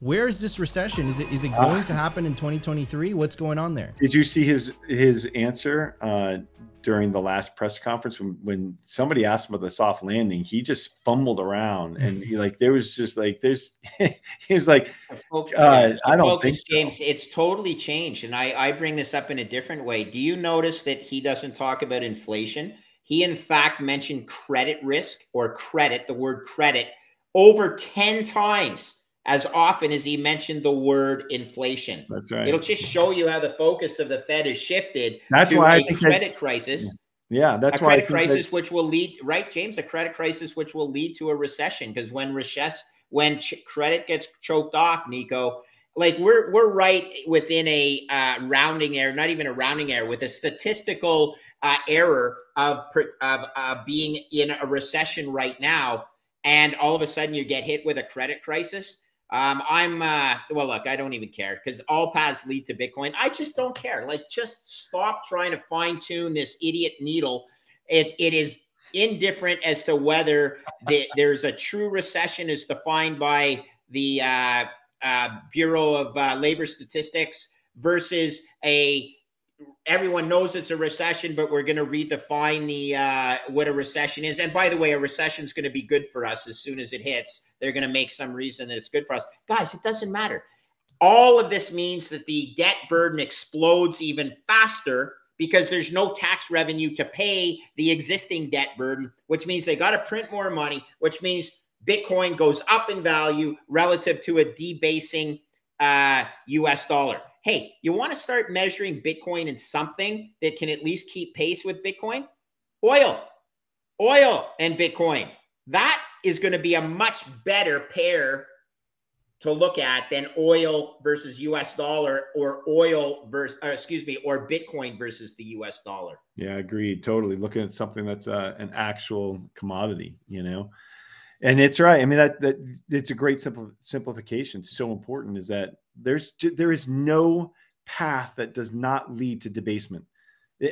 Where is this recession? Is it going to happen in 2023? What's going on there? Did you see his answer during the last press conference when somebody asked him about the soft landing? He just fumbled around and he, like there was just like there's he's like I don't think so. James, it's totally changed, and I bring this up in a different way. Do you notice that he doesn't talk about inflation? He in fact mentioned credit risk or credit, the word credit, over 10 times. As often as he mentioned the word inflation. That's right. It'll just show you how the focus of the Fed has shifted to a credit crisis. Yeah, that's why. A credit crisis which will lead, right, James? A credit crisis which will lead to a recession, because when credit gets choked off, Nico, like we're right within a rounding error, not even a rounding error, with a statistical error of being in a recession right now, and all of a sudden you get hit with a credit crisis. Well, look, I don't even care because all paths lead to Bitcoin. I just don't care. Like, just stop trying to fine tune this idiot needle. It is indifferent as to whether there's a true recession as defined by the Bureau of Labor Statistics versus everyone knows it's a recession, but we're going to redefine what a recession is. And by the way, a recession is going to be good for us as soon as it hits. They're going to make some reason that it's good for us. Guys, it doesn't matter. All of this means that the debt burden explodes even faster because there's no tax revenue to pay the existing debt burden, which means they got to print more money, which means Bitcoin goes up in value relative to a debasing US dollar. Hey, you want to start measuring Bitcoin in something that can at least keep pace with Bitcoin? Oil and Bitcoin. That is going to be a much better pair to look at than oil versus US dollar or oil versus, or Bitcoin versus the US dollar. Yeah, agreed. Totally. Looking at something that's an actual commodity, you know? And it's right. I mean, that it's a great simplification. So important is that there is no path that does not lead to debasement.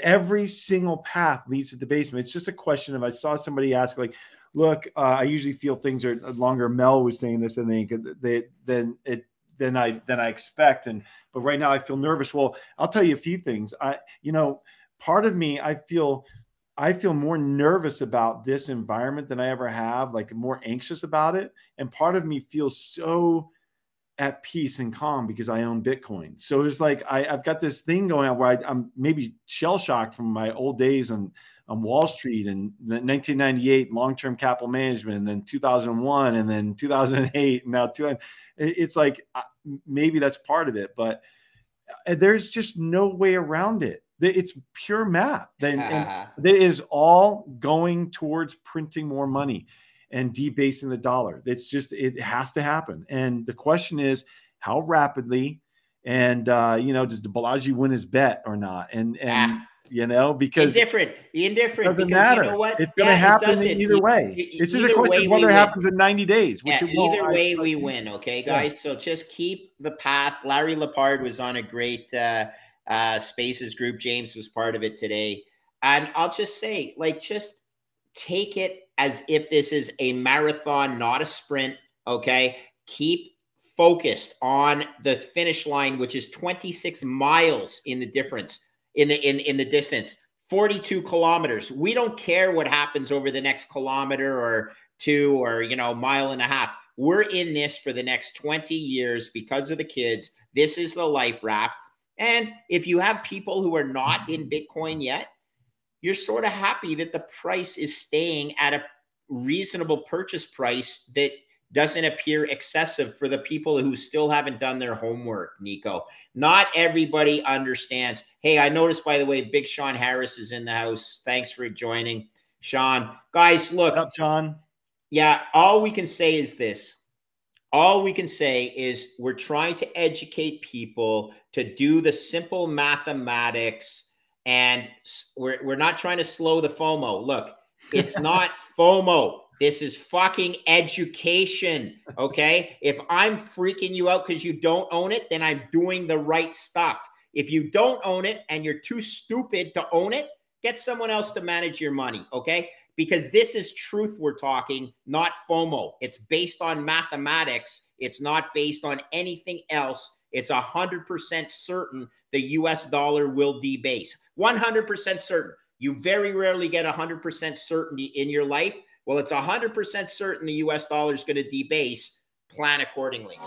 Every single path leads to debasement. It's just a question of, I saw somebody ask, like, look, I usually feel things are longer. Mel was saying this, and then I expect. But right now I feel nervous. Well, I'll tell you a few things. Part of me, I feel more nervous about this environment than I ever have, like more anxious about it. And part of me feels so at peace and calm because I own Bitcoin. So it's like, I've got this thing going on where I'm maybe shell shocked from my old days on Wall Street and 1998 long-term capital management, and then 2001, and then 2008, and now 2000. It's like, maybe that's part of it, but there's just no way around it. It's pure math. And it is all going towards printing more money and debasing the dollar. It's just, it has to happen. And the question is how rapidly, and does Balaji win his bet or not? Because indifferent, because matter. You know what? It's going to happen either way. It's just a question of whether it happens in 90 days. Which either way we win. Okay, guys. Yeah. So just keep the path. Larry Lippard was on a great Spaces group. James was part of it today. And I'll just say, like, just take it as if this is a marathon, not a sprint. Okay. Keep focused on the finish line, which is 26 miles in the difference in the distance, 42 kilometers. We don't care what happens over the next kilometer or two, or, mile and a half. We're in this for the next 20 years because of the kids. This is the life raft. And if you have people who are not in Bitcoin yet, you're sort of happy that the price is staying at a reasonable purchase price that doesn't appear excessive for the people who still haven't done their homework, Nico. Not everybody understands. Hey, I noticed, by the way, Big Sean Harris is in the house. Thanks for joining, Sean. Guys, look. What's up, Sean? Yeah, all we can say is this. All we can say is we're trying to educate people to do the simple mathematics, and we're not trying to slow the FOMO. Look, it's not FOMO. This is fucking education, okay? If I'm freaking you out because you don't own it, then I'm doing the right stuff. If you don't own it and you're too stupid to own it, get someone else to manage your money, okay? Because this is truth we're talking, not FOMO. It's based on mathematics. It's not based on anything else. It's 100% certain the US dollar will debase. 100% certain. You very rarely get 100% certainty in your life. Well, it's 100% certain the US dollar is going to debase. Plan accordingly.